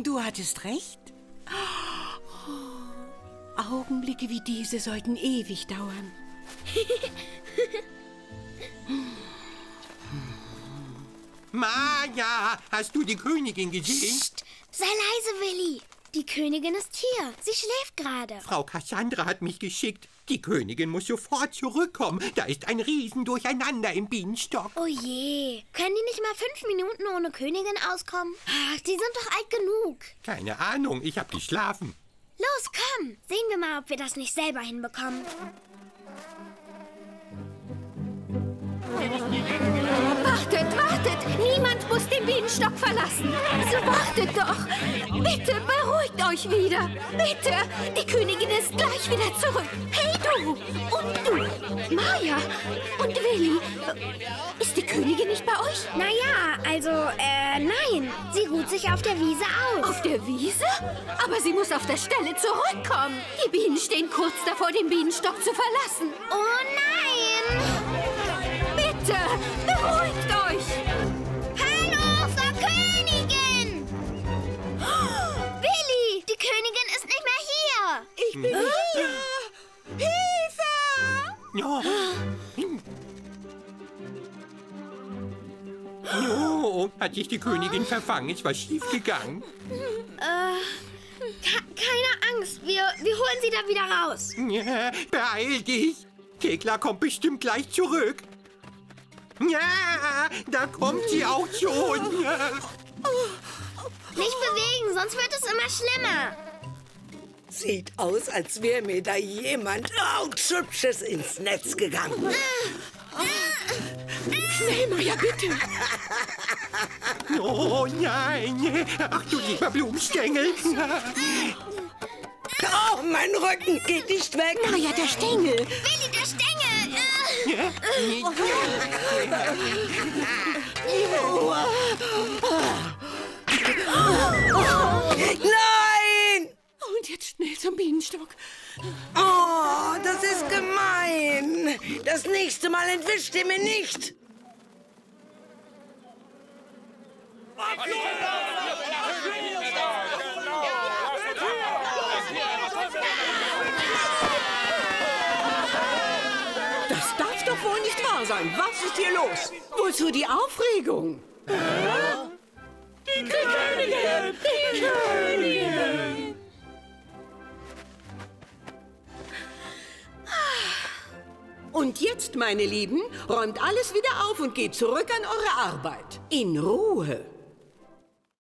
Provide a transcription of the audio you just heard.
Du hattest recht. Oh, Augenblicke wie diese sollten ewig dauern. Maja, hast du die Königin gesehen? Psst, sei leise, Willi. Die Königin ist hier. Sie schläft gerade. Frau Cassandra hat mich geschickt. Die Königin muss sofort zurückkommen. Da ist ein Riesendurcheinander im Bienenstock. Oh je. Können die nicht mal 5 Minuten ohne Königin auskommen? Ach, die sind doch alt genug. Keine Ahnung. Ich hab geschlafen. Los, komm. Sehen wir mal, ob wir das nicht selber hinbekommen. Wartet, wartet. Niemand muss den Bienenstock verlassen. Also wartet doch. Bitte beruhigt euch wieder. Bitte. Die Königin ist gleich wieder zurück. Hey, du. Und du. Maja. Und Willi. Ist die Königin nicht bei euch? Naja, also, nein. Sie ruht sich auf der Wiese aus. Auf der Wiese? Aber sie muss auf der Stelle zurückkommen. Die Bienen stehen kurz davor, den Bienenstock zu verlassen. Oh nein. Bitte, beruhigt euch! Hallo, Frau Königin! Willi, die Königin ist nicht mehr hier! Ich bin hier! Hilfe! Ja. Oh, hat sich die Königin verfangen? Es war schief gegangen. Keine Angst, wir holen sie da wieder raus. Ja, beeil dich! Thekla kommt bestimmt gleich zurück. Ja, da kommt sie auch schon. Nicht bewegen, sonst wird es immer schlimmer. Sieht aus, als wäre mir da jemand Hübsches ins Netz gegangen. Schnell, Maja, bitte. Oh nein. Ach du lieber Blumenstängel. Oh, mein Rücken geht nicht weg. Maja, der Stängel. Willi, der Stängel. Nein! Und jetzt schnell zum Bienenstock. Oh, das ist gemein. Das nächste Mal entwischt ihr mir nicht. Wohl nicht wahr sein. Was ist hier los? Wozu die Aufregung? Die Königin! Die Königin! Und jetzt, meine Lieben, räumt alles wieder auf und geht zurück an eure Arbeit. In Ruhe.